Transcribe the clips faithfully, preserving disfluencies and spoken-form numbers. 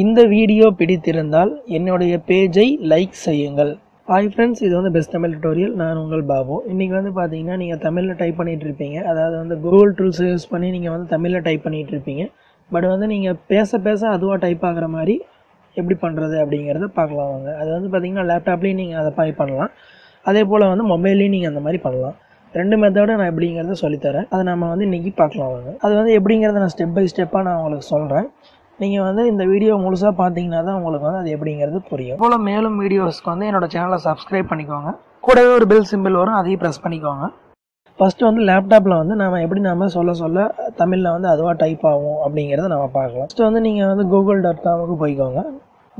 இந்த வீடியோ பிடித்திருந்தால் என்னுடைய பேஜை லைக் செய்யுங்கள். ஹாய் ஃப்ரெண்ட்ஸ், இது வந்து பெஸ்ட் தமிழ் டியூட்டோரியல். நான் உங்கள் பாபு. இன்றைக்கி வந்து பார்த்தீங்கன்னா நீங்கள் தமிழில் டைப் பண்ணிகிட்ருப்பீங்க, அதாவது வந்து கூகுள் டூல்ஸ் யூஸ் பண்ணி நீங்கள் வந்து தமிழில் டைப் பண்ணிகிட்ருப்பீங்க. பட் வந்து நீங்கள் பேச பேச அதுவாக டைப் ஆகிற மாதிரி எப்படி பண்ணுறது அப்படிங்கிறத பார்க்கலாம் வாங்க. அது வந்து பார்த்திங்கன்னா லேப்டாப்லேயும் நீங்கள் அதை பாய் பண்ணலாம், அதே போல் வந்து மொபைல்லையும் நீங்கள் அந்த மாதிரி பண்ணலாம். ரெண்டு மெத்தடும் நான் எப்படிங்கிறத சொல்லித்தரேன், அதை நம்ம வந்து இன்றைக்கி பார்க்கலாம் வாங்க. அது வந்து எப்படிங்கிறத நான் ஸ்டெப் பை ஸ்டெப்பாக நான் உங்களுக்கு சொல்கிறேன். நீங்கள் வந்து இந்த வீடியோ முழுசாக பார்த்தீங்கன்னா தான் உங்களுக்கு வந்து அது எப்படிங்கிறது புரியும். போல் மேலும் வீடியோஸ்க்கு வந்து என்னோடய சேனலை சப்ஸ்கிரைப் பண்ணிக்கோங்க, கூடவே ஒரு பெல் சிம்பிள் வரும், அதையும் ப்ரெஸ் பண்ணிக்கோங்க. ஃபஸ்ட்டு வந்து லேப்டாப்பில் வந்து நம்ம எப்படி நம்ம சொல்ல சொல்ல தமிழில் வந்து அதுவாக டைப் ஆகும் அப்படிங்கிறத நம்ம பார்க்கலாம். ஃபஸ்ட்டு வந்து நீங்கள் வந்து கூகுள் டாட் காமுக்கு போய்க்கோங்க.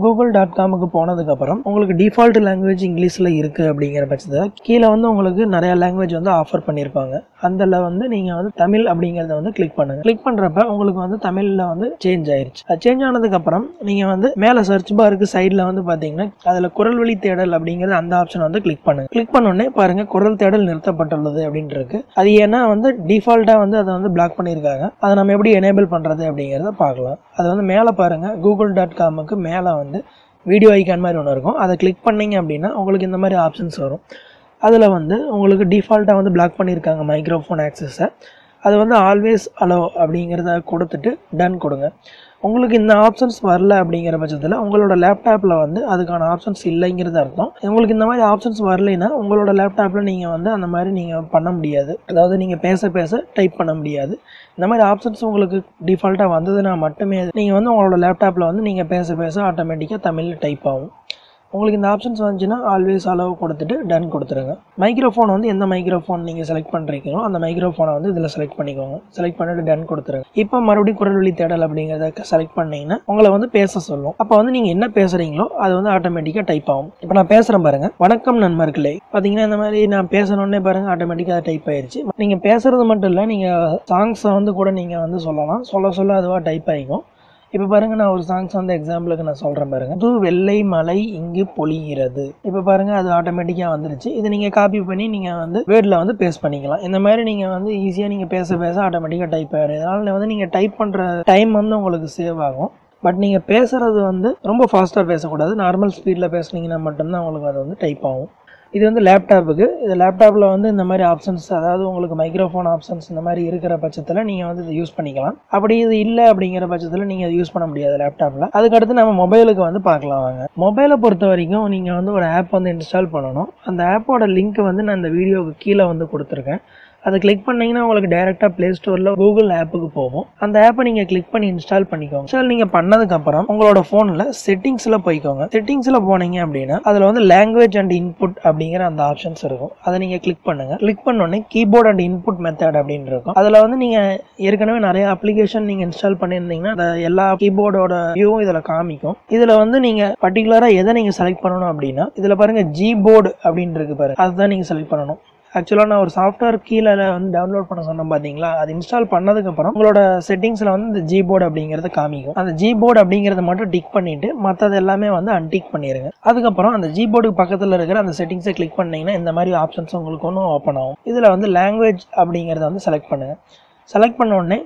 கூகுள் டாட் காமுக்கு போனதுக்கப்புறம் உங்களுக்கு டிஃபால்ட் லாங்குவேஜ் இங்கிலீஷில் இருக்குது அப்படிங்கிற பட்சத்தில் கீழே வந்து உங்களுக்கு நிறையா லாங்குவேஜ் வந்து ஆஃபர் பண்ணியிருப்பாங்க. அதில் வந்து நீங்கள் வந்து தமிழ் அப்படிங்கிறத வந்து கிளிக் பண்ணுங்கள். கிளிக் பண்ணுறப்ப உங்களுக்கு வந்து தமிழில் வந்து சேஞ்ச் ஆயிடுச்சு. அது சேஞ்ச் ஆனதுக்கப்புறம் நீங்கள் வந்து மேலே சர்ச் பாருக்கு சைடில் வந்து பார்த்தீங்கன்னா அதில் குரல் வழி தேடல் அப்படிங்கிறது அந்த ஆப்ஷன் வந்து கிளிக் பண்ணுங்கள். கிளிக் பண்ணோடனே பாருங்கள் குரல் தேடல் நிறுத்தப்பட்டுள்ளது அப்படின்ட்டு இருக்குது. அது ஏன்னா வந்து டிஃபால்ட்டாக வந்து அதை வந்து பிளாக் பண்ணியிருக்காங்க. அதை நம்ம எப்படி எனேபிள் பண்ணுறது அப்படிங்கிறத பார்க்கலாம். அது வந்து மேலே பாருங்கள், கூகுள் டாட் காமுக்கு மேலே வந்து வீடியோ ஐக்கான் மாதிரி ஒன்று இருக்கும். அதை கிளிக் பண்ணிங்க அப்படின்னா உங்களுக்கு இந்த மாதிரி ஆப்ஷன்ஸ் வரும். அதில் வந்து உங்களுக்கு டிஃபால்ட்டாக வந்து பிளாக் பண்ணியிருக்காங்க மைக்ரோஃபோன் ஆக்சஸை. அது வந்து ஆல்வேஸ் அலோ அப்படிங்கிறத கொடுத்துட்டு டன் கொடுங்க. உங்களுக்கு இந்த ஆப்ஷன்ஸ் வரல அப்படிங்கிற பட்சத்தில் உங்களோட லேப்டாப்பில் வந்து அதுக்கான ஆப்ஷன்ஸ் இல்லைங்கிறது அர்த்தம். உங்களுக்கு இந்த மாதிரி ஆப்ஷன்ஸ் வரலைன்னா உங்களோட லேப்டாப்பில் நீங்கள் வந்து அந்த மாதிரி நீங்கள் பண்ண முடியாது, அதாவது நீங்கள் பேச பேச டைப் பண்ண முடியாது. இந்த மாதிரி ஆப்ஷன்ஸ் உங்களுக்கு டிஃபால்ட்டாக வந்ததுன்னா மட்டுமே நீங்கள் வந்து உங்களோட லேப்டாப்பில் வந்து நீங்கள் பேச பேச ஆட்டோமேட்டிக்காக தமிழில் டைப் ஆகும். உங்களுக்கு இந்த ஆப்ஷன்ஸ் வந்துச்சுன்னா ஆல்வேஸ் அளவு கொடுத்துட்டு டன் கொடுத்துருங்க. மைக்ரோஃபோன் வந்து எந்த மைக்ரோஃபோன் நீங்கள் செலக்ட் பண்ணுறீங்களோ அந்த மைக்ரோஃபோனை வந்து இதில் செலக்ட் பண்ணிக்கோங்க. செலக்ட் பண்ணிட்டு டன் கொடுத்துருங்க. இப்போ மறுபடியும் குரல் வழி தேடல் அப்படிங்கிறத செலக்ட் பண்ணிங்கன்னா உங்களை வந்து பேச சொல்லும். அப்போ வந்து நீங்கள் என்ன பேசுகிறீங்களோ அது வந்து ஆட்டோமேட்டிக்காக டைப் ஆகும். இப்போ நான் பேசுகிறேன் பாருங்கள், வணக்கம் நண்பர்களே. பார்த்தீங்கன்னா இந்த மாதிரி நான் பேசணுன்னே பாருங்கள் ஆட்டோமேட்டிக்காக அது டைப் ஆயிடுச்சு. நீங்கள் பேசுகிறது மட்டும் இல்லை, நீங்கள் சாங்ஸை வந்து கூட நீங்கள் வந்து சொல்லலாம். சொல்ல சொல்ல அதுவாக டைப் ஆகிக்கும். இப்போ பாருங்கள், நான் ஒரு சாங்ஸ் வந்து எக்ஸாம்பிளுக்கு நான் சொல்கிறேன் பாருங்கள், புது வெள்ளை மலை இங்கு பொழிகிறது. இப்போ பாருங்கள் அது ஆட்டோமேட்டிக்காக வந்துருச்சு. இதை நீங்கள் காப்பி பண்ணி நீங்கள் வந்து வேர்டில் வந்து பேஸ்ட் பண்ணிக்கலாம். இந்த மாதிரி நீங்கள் வந்து ஈஸியாக நீங்கள் பேச பேச ஆட்டோமேட்டிக்காக டைப் ஆகிடும். இதனால் வந்து நீங்கள் டைப் பண்ணுற டைம் வந்து உங்களுக்கு சேவ் ஆகும். பட் நீங்கள் பேசுகிறது வந்து ரொம்ப ஃபாஸ்ட்டாக பேசக்கூடாது, நார்மல் ஸ்பீடில் பேசுனீங்கன்னா மட்டும்தான் உங்களுக்கு அது வந்து டைப் ஆகும். இது வந்து லேப்டாப்புக்கு. இது லேப்டாப்பில் வந்து இந்த மாதிரி ஆப்ஷன்ஸ், அதாவது உங்களுக்கு மைக்ரோஃபோன் ஆப்ஷன்ஸ் இந்த மாதிரி இருக்கிற பட்சத்தில் நீங்கள் வந்து இதை யூஸ் பண்ணிக்கலாம். அப்படி இது இல்லை அப்படிங்கிற பட்சத்தில் நீங்கள் அதை யூஸ் பண்ண முடியாது லேப்டாப்பில். அதுக்கடுத்து நம்ம மொபைலுக்கு வந்து பார்க்கலாம் வாங்க. மொபைலை பொறுத்த வரைக்கும் நீங்கள் வந்து ஒரு ஆப் வந்து இன்ஸ்டால் பண்ணணும். அந்த ஆப்போட லிங்க் வந்து நான் இந்த வீடியோவுக்கு கீழே வந்து கொடுத்துருக்கேன். அதை கிளிக் பண்ணிங்கன்னா உங்களுக்கு டேரெக்டாக ப்ளே ஸ்டோரில் கூகுள் ஆப்புக்கு போகும். அந்த ஆப்பை நீங்கள் கிளிக் பண்ணி இன்ஸ்டால் பண்ணிக்கோங்க. இன்ஸ்டால் நீங்கள் பண்ணதுக்கப்புறம் உங்களோட ஃபோனில் செட்டிங்ஸில் போய்க்கோங்க. செட்டிங்ஸில் போனீங்க அப்படின்னா அதில் வந்து லாங்குவேஜ் அண்ட் இன்புட் அப்படிங்கிற அந்த ஆப்ஷன்ஸ் இருக்கும். அதை நீங்கள் கிளிக் பண்ணுங்கள். கிளிக் பண்ணோடனே கீபோர்ட் அண்ட் இன்புட் மெத்தட் அப்படின்னு இருக்கும். அதில் வந்து நீங்கள் ஏற்கனவே நிறைய அப்ளிகேஷன் நீங்கள் இன்ஸ்டால் பண்ணியிருந்தீங்கன்னா அதை எல்லா கீபோர்டோட வியூவும் இதில் காமிக்கும். இதில் வந்து நீங்கள் பர்டிகுலராக எதை நீங்கள் செலக்ட் பண்ணணும் அப்படின்னா இதில் பாருங்கள் ஜிபோர்டு அப்படின்னு இருக்கு பாருங்கள், அதுதான் நீங்கள் செலக்ட் பண்ணணும். ஆக்சுவலாக நான் ஒரு சாஃப்ட்வேர் கீழே வந்து டவுன்லோட் பண்ண சொன்னேன் பார்த்தீங்களா, அது இன்ஸ்டால் பண்ணதுக்கப்புறம் உங்களோட செட்டிங்ஸில் வந்து இந்த ஜிபோர்டு அப்படிங்கிறத காமிக்கும். அந்த ஜிபோர்டு அப்படிங்கிறத மட்டும் டிக் பண்ணிவிட்டு மற்றது எல்லாமே வந்து அன்டிக் பண்ணிடுங்க. அதுக்கப்புறம் அந்த ஜிபோர்டுக்கு பக்கத்தில் இருக்கிற அந்த செட்டிங்ஸை கிளிக் பண்ணிங்கன்னா இந்த மாதிரி ஆப்ஷன்ஸ் உங்களுக்கு ஒன்றும் ஓப்பன் ஆகும். இதில் வந்து லாங்குவேஜ் அப்படிங்கிறத வந்து செலக்ட் பண்ணுங்கள். செலக்ட் பண்ண உடனே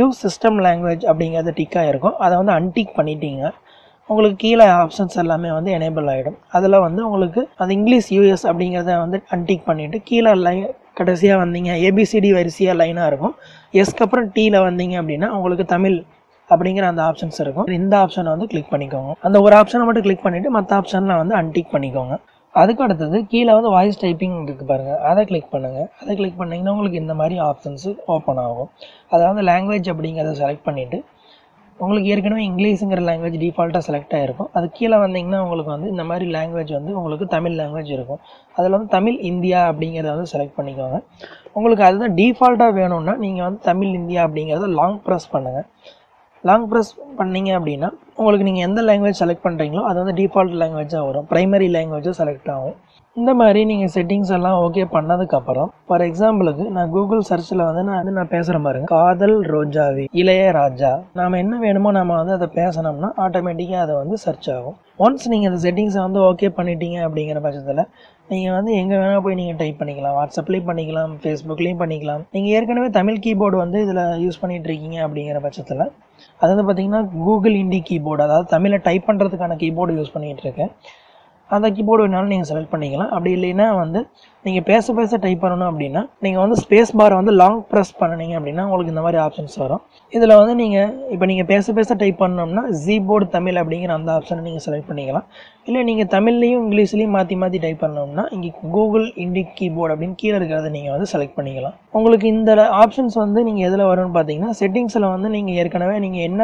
யூஸ் சிஸ்டம் லாங்குவேஜ் அப்படிங்கிறது டிக்காக இருக்கும். அதை வந்து அன்டிக் பண்ணிட்டீங்க உங்களுக்கு கீழே ஆப்ஷன்ஸ் எல்லாமே வந்து எனேபிள் ஆகிடும். அதில் வந்து உங்களுக்கு அது இங்கிலீஷ் யூஎஸ் அப்படிங்கிறத வந்து அன்டிக் பண்ணிவிட்டு கீழே லைன் கடைசியாக வந்தீங்க ஏபிசிடி வரிசையாக லைனாக இருக்கும். எஸ்க்கு அப்புறம் டீயில் வந்தீங்க அப்படின்னா உங்களுக்கு தமிழ் அப்படிங்கிற அந்த ஆப்ஷன்ஸ் இருக்கும். இந்த ஆப்ஷனை வந்து கிளிக் பண்ணிக்கோங்க. அந்த ஒரு ஆப்ஷனை மட்டும் கிளிக் பண்ணிவிட்டு மற்ற ஆப்ஷனில் வந்து அன்டிக் பண்ணிக்கோங்க. அதுக்கு அடுத்தது கீழே வந்து வாய்ஸ் டைப்பிங் இருக்குது பாருங்கள், அதை கிளிக் பண்ணுங்கள். அதை கிளிக் பண்ணிங்கன்னா உங்களுக்கு இந்த மாதிரி ஆப்ஷன்ஸு ஓப்பன் ஆகும். அதை வந்து லாங்குவேஜ் அப்படிங்கிறத செலக்ட் பண்ணிவிட்டு உங்களுக்கு ஏற்கனவே இங்கிலீஷுங்கிற லாங்குவேஜ் டிஃபால்ட்டாக செலக்ட் ஆகிருக்கும். அது கீழே வந்தீங்கன்னா உங்களுக்கு வந்து இந்த மாதிரி லாங்குவேஜ் வந்து உங்களுக்கு தமிழ் லாங்குவேஜ் இருக்கும். அதில் வந்து தமிழ் இந்தியா அப்படிங்கிறத வந்து செலக்ட் பண்ணிக்கோங்க. உங்களுக்கு அதுதான் டிஃபால்ட்டாக வேணும்னா நீங்கள் வந்து தமிழ் இந்தியா அப்படிங்கிறத லாங் ப்ரெஸ் பண்ணுங்கள். லாங் ப்ரெஸ் பண்ணிங்க அப்படின்னா உங்களுக்கு நீங்கள் எந்த லாங்குவேஜ் செலக்ட் பண்ணுறீங்களோ அது வந்து டிஃபால்ட் லாங்குவேஜாக வரும், ப்ரைமரி லாங்குவேஜாக செலக்ட் ஆகும். இந்த மாதிரி நீங்கள் செட்டிங்ஸ் எல்லாம் ஓகே பண்ணதுக்கப்புறம் ஃபார் எக்ஸாம்பிளுக்கு நான் கூகுள் சர்ச்சில் வந்து நான் வந்து நான் பேசுகிற பாருங்க, காதல் ரோஜாவி இளையராஜா. நாம் என்ன வேணுமோ நம்ம வந்து அதை பேசணும்னா ஆட்டோமேட்டிக்காக அதை வந்து சர்ச் ஆகும். ஒன்ஸ் நீங்கள் அந்த செட்டிங்ஸை வந்து ஓகே பண்ணிட்டீங்க அப்படிங்கிற பட்சத்தில் நீங்கள் வந்து எங்கே வேணால் போய் நீங்கள் டைப் பண்ணிக்கலாம், வாட்ஸ்அப்லேயும் பண்ணிக்கலாம், ஃபேஸ்புக்லேயும் பண்ணிக்கலாம். நீங்கள் ஏற்கனவே தமிழ் கீபோர்டு வந்து இதில் யூஸ் பண்ணிகிட்ருக்கீங்க அப்படிங்கிற பட்சத்தில் அது வந்து பார்த்திங்கன்னா கூகுள் இண்டி கீபோர்டு, அதாவது தமிழை டைப் பண்ணுறதுக்கான கீபோர்டு யூஸ் பண்ணிகிட்ருக்கேன். அந்த கீபோர்டு வேணாலும் நீங்கள் செலக்ட் பண்ணிக்கலாம். அப்படி இல்லைன்னா வந்து நீங்கள் பேச பேச டைப் பண்ணணும் அப்படின்னா நீங்கள் வந்து ஸ்பேஸ் பாரை வந்து லாங் ப்ரெஸ் பண்ணினீங்க அப்படின்னா உங்களுக்கு இந்த மாதிரி ஆப்ஷன்ஸ் வரும். இதில் வந்து நீங்கள் இப்போ நீங்கள் பேச பேச டைப் பண்ணோம்னா ஜிபோர்டு தமிழ் அப்படிங்கிற அந்த ஆப்ஷனை நீங்கள் செலக்ட் பண்ணிக்கலாம். இல்லை நீங்கள் தமிழ்லையும் இங்கிலீஷ்லையும் மாற்றி மாற்றி டைப் பண்ணோம்னா இங்கே கூகுள் இண்டி கீபோர்டு அப்படின்னு கீழே இருக்கிறத நீங்கள் வந்து செலக்ட் பண்ணிக்கலாம். உங்களுக்கு இந்த ஆப்ஷன்ஸ் வந்து நீங்கள் எதில் வரும்னு பார்த்தீங்கன்னா செட்டிங்ஸில் வந்து நீங்கள் ஏற்கனவே நீங்கள் என்ன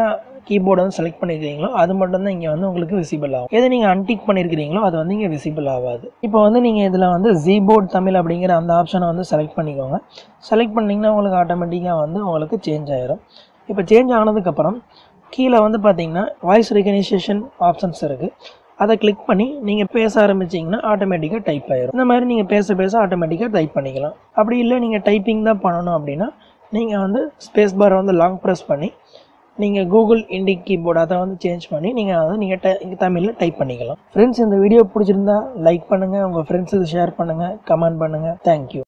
கீபோர்டு வந்து செலக்ட் பண்ணியிருக்கிறீங்களோ அது மட்டும்தான் இங்கே வந்து உங்களுக்கு விசிபிள் ஆகும். எது நீங்கள் அன்டிக் பண்ணியிருக்கிறீங்களோ அது வந்து இங்கே விசிபிள் ஆகாது. இப்போ வந்து நீங்கள் இதில் வந்து ஜிபோர்டு தமிழ் அப்படிங்கிற அந்த ஆப்ஷனை வந்து செலக்ட் பண்ணிக்கோங்க. செலக்ட் பண்ணிங்கன்னா உங்களுக்கு ஆட்டோமேட்டிக்காக வந்து உங்களுக்கு சேஞ்ச் ஆகிடும். இப்போ சேஞ்ச் ஆனதுக்கப்புறம் கீழே வந்து பார்த்தீங்கன்னா வாய்ஸ் ரெகனைசேஷன் ஆப்ஷன்ஸ் இருக்குது. அதை கிளிக் பண்ணி நீங்கள் பேச ஆரம்பிச்சிங்கன்னா ஆட்டோமேட்டிக்காக டைப் ஆகிடும். இந்த மாதிரி நீங்கள் பேச பேச ஆட்டோமேட்டிக்காக டைப் பண்ணிக்கலாம். அப்படி இல்லை நீங்கள் டைப்பிங் தான் பண்ணணும் அப்படின்னா நீங்கள் வந்து ஸ்பேஸ் பாரை வந்து லாங் ப்ரெஸ் பண்ணி நீங்கள் கூகுள் இண்டி கீபோர்டு அதை வந்து சேஞ்ச் பண்ணி நீங்கள் அதை நீங்கள் டை தமிழில் டைப் பண்ணிக்கலாம். ஃப்ரெண்ட்ஸ், இந்த வீடியோ பிடிச்சிருந்தா லைக் பண்ணுங்கள், உங்கள் ஃப்ரெண்ட்ஸுக்கு ஷேர் பண்ணுங்கள், கமெண்ட் பண்ணுங்கள். தேங்க்யூ.